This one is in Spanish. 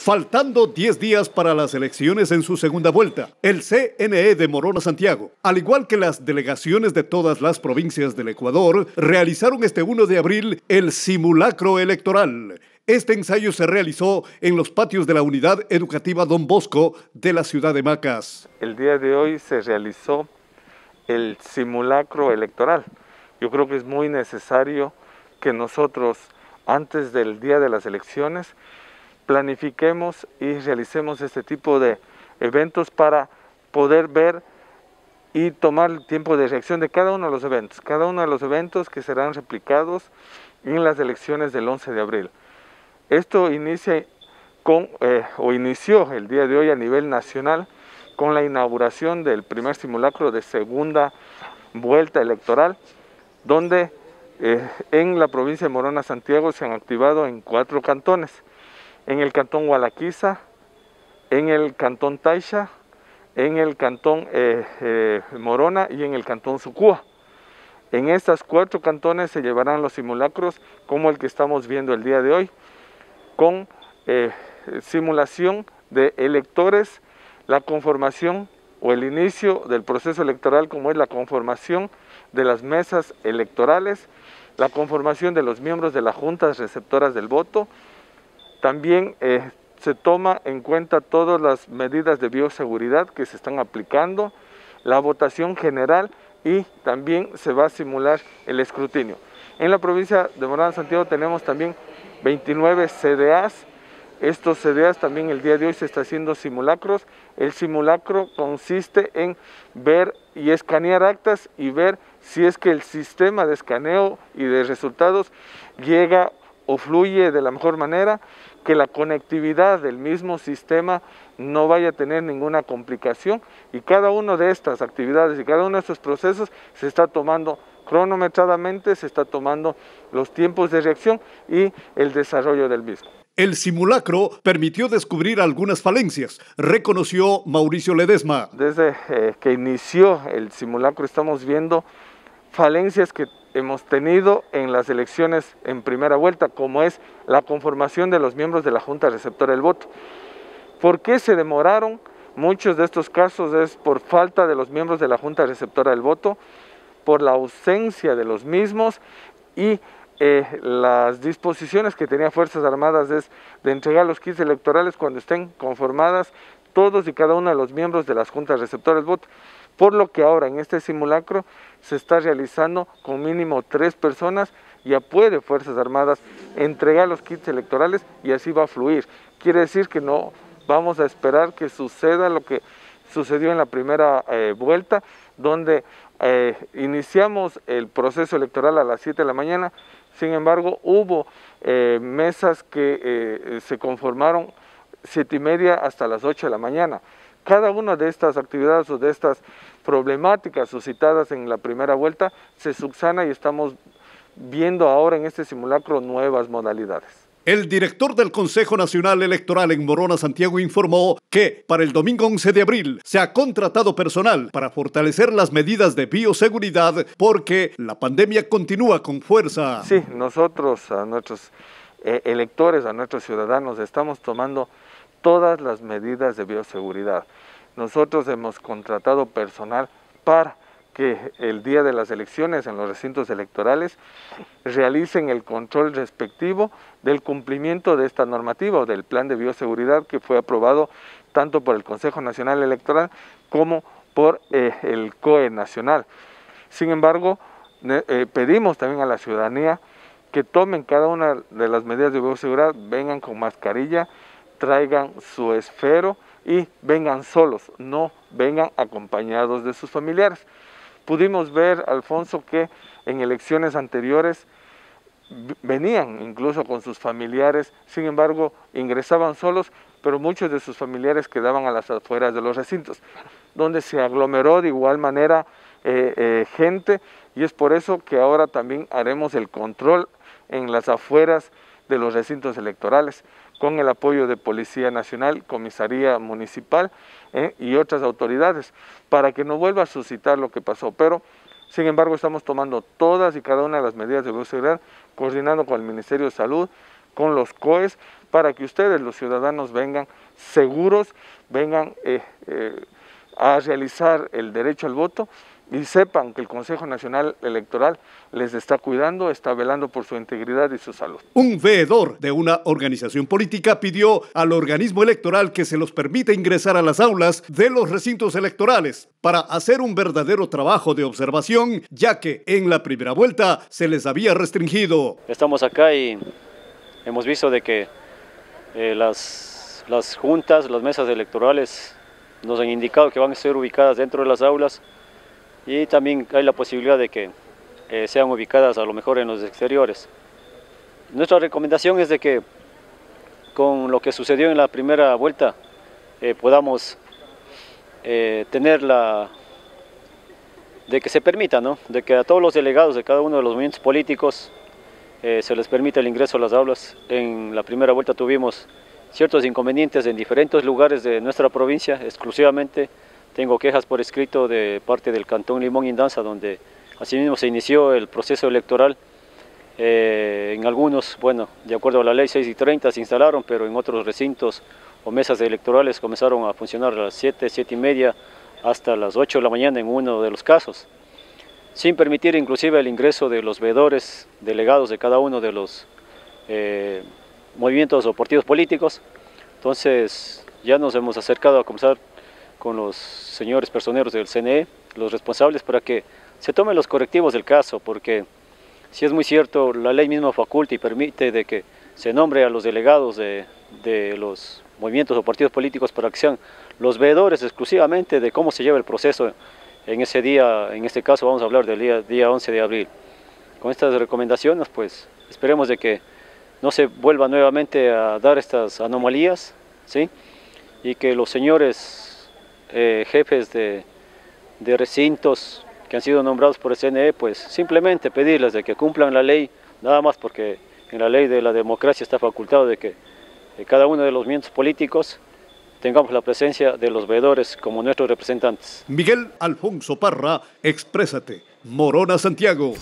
Faltando 10 días para las elecciones en su segunda vuelta, el CNE de Morona Santiago, al igual que las delegaciones de todas las provincias del Ecuador, realizaron este 1 de abril el simulacro electoral. Este ensayo se realizó en los patios de la Unidad Educativa Don Bosco de la ciudad de Macas. El día de hoy se realizó el simulacro electoral. Yo creo que es muy necesario que nosotros, antes del día de las elecciones, planifiquemos y realicemos este tipo de eventos para poder ver y tomar el tiempo de reacción de cada uno de los eventos, que serán replicados en las elecciones del 11 de abril. Esto inicia con, inició el día de hoy a nivel nacional con la inauguración del primer simulacro de segunda vuelta electoral, donde en la provincia de Morona Santiago se han activado en 4 cantones. En el cantón Gualaquiza, en el cantón Taisha, en el cantón Morona y en el cantón Sucúa. En estas 4 cantones se llevarán los simulacros como el que estamos viendo el día de hoy, con simulación de electores, la conformación o el inicio del proceso electoral, como es la conformación de las mesas electorales, la conformación de los miembros de las juntas receptoras del voto. También se toma en cuenta todas las medidas de bioseguridad que se están aplicando, la votación general y también se va a simular el escrutinio. En la provincia de Morona Santiago tenemos también 29 CDAs. Estos CDAs también el día de hoy se está haciendo simulacros. El simulacro consiste en ver y escanear actas y ver si es que el sistema de escaneo y de resultados llega o fluye de la mejor manera, que la conectividad del mismo sistema no vaya a tener ninguna complicación, y cada una de estas actividades y cada uno de estos procesos se está tomando cronometradamente, se está tomando los tiempos de reacción y el desarrollo del mismo. El simulacro permitió descubrir algunas falencias, reconoció Mauricio Ledesma. Desde que inició el simulacro estamos viendo falencias que hemos tenido en las elecciones en primera vuelta, como es la conformación de los miembros de la Junta Receptora del Voto. ¿Por qué se demoraron? Muchos de estos casos es por falta de los miembros de la Junta Receptora del Voto, por la ausencia de los mismos y las disposiciones que tenía Fuerzas Armadas es de entregar los kits electorales cuando estén conformadas todos y cada uno de los miembros de las Juntas Receptoras del Voto. Por lo que ahora en este simulacro se está realizando con mínimo 3 personas, ya puede Fuerzas Armadas entregar los kits electorales y así va a fluir. Quiere decir que no vamos a esperar que suceda lo que sucedió en la primera vuelta, donde iniciamos el proceso electoral a las 7 de la mañana, sin embargo hubo mesas que se conformaron 7:30 hasta las 8 de la mañana. Cada una de estas actividades o de estas problemáticas suscitadas en la primera vuelta se subsana y estamos viendo ahora en este simulacro nuevas modalidades. El director del Consejo Nacional Electoral en Morona Santiago informó que para el domingo 11 de abril se ha contratado personal para fortalecer las medidas de bioseguridad porque la pandemia continúa con fuerza. Sí, nosotros a nuestros electores, a nuestros ciudadanos, estamos tomando todas las medidas de bioseguridad. Nosotros hemos contratado personal para que el día de las elecciones en los recintos electorales realicen el control respectivo del cumplimiento de esta normativa o del plan de bioseguridad que fue aprobado tanto por el Consejo Nacional Electoral como por el COE nacional. Sin embargo, pedimos también a la ciudadanía que tomen cada una de las medidas de bioseguridad, vengan con mascarilla, traigan su esfero y vengan solos, no vengan acompañados de sus familiares. Pudimos ver, Alfonso, que en elecciones anteriores venían incluso con sus familiares, sin embargo ingresaban solos, pero muchos de sus familiares quedaban a las afueras de los recintos, donde se aglomeró de igual manera gente, y es por eso que ahora también haremos el control en las afueras de los recintos electorales, con el apoyo de Policía Nacional, Comisaría Municipal y otras autoridades, para que no vuelva a suscitar lo que pasó. Pero, sin embargo, estamos tomando todas y cada una de las medidas de bioseguridad, coordinando con el Ministerio de Salud, con los COEs, para que ustedes, los ciudadanos, vengan seguros, vengan a realizar el derecho al voto y sepan que el Consejo Nacional Electoral les está cuidando, está velando por su integridad y su salud. Un veedor de una organización política pidió al organismo electoral que se los permita ingresar a las aulas de los recintos electorales para hacer un verdadero trabajo de observación, ya que en la primera vuelta se les había restringido. Estamos acá y hemos visto de que las juntas, las mesas electorales nos han indicado que van a ser ubicadas dentro de las aulas, y también hay la posibilidad de que sean ubicadas a lo mejor en los exteriores. Nuestra recomendación es de que con lo que sucedió en la primera vuelta podamos tener la... de que se permita, ¿no?, de que a todos los delegados de cada uno de los movimientos políticos se les permita el ingreso a las aulas. En la primera vuelta tuvimos ciertos inconvenientes en diferentes lugares de nuestra provincia, exclusivamente tengo quejas por escrito de parte del Cantón Limón Indanza, donde asimismo se inició el proceso electoral. En algunos, bueno, de acuerdo a la ley 6:30 se instalaron, pero en otros recintos o mesas electorales comenzaron a funcionar a las 7, 7 y media, hasta las 8 de la mañana en uno de los casos, sin permitir inclusive el ingreso de los veedores delegados de cada uno de los movimientos o partidos políticos. Entonces ya nos hemos acercado a comenzar con los señores personeros del CNE, los responsables, para que se tomen los correctivos del caso, porque si es muy cierto, la ley misma faculta y permite de que se nombre a los delegados de los movimientos o partidos políticos para que sean los veedores exclusivamente de cómo se lleva el proceso en ese día. En este caso vamos a hablar del día 11 de abril. Con estas recomendaciones, pues, esperemos de que no se vuelva nuevamente a dar estas anomalías, ¿sí?, y que los señores jefes de recintos que han sido nombrados por el CNE, pues simplemente pedirles de que cumplan la ley, nada más, porque en la ley de la democracia está facultado de que cada uno de los miembros políticos tengamos la presencia de los veedores como nuestros representantes. Miguel Alfonso Parra, Exprésate, Morona Santiago.